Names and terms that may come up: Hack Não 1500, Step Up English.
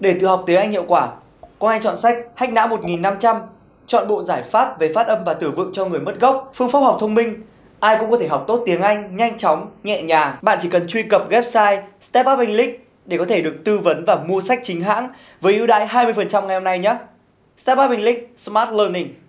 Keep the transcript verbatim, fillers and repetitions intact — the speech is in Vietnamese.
Để tự học tiếng Anh hiệu quả, Quang Anh chọn sách Hack Não một nghìn năm trăm, chọn bộ giải pháp về phát âm và từ vựng cho người mất gốc, phương pháp học thông minh. Ai cũng có thể học tốt tiếng Anh nhanh chóng, nhẹ nhàng. Bạn chỉ cần truy cập website Step Up English để có thể được tư vấn và mua sách chính hãng với ưu đãi hai mươi phần trăm ngày hôm nay nhé. Step Up English Smart Learning.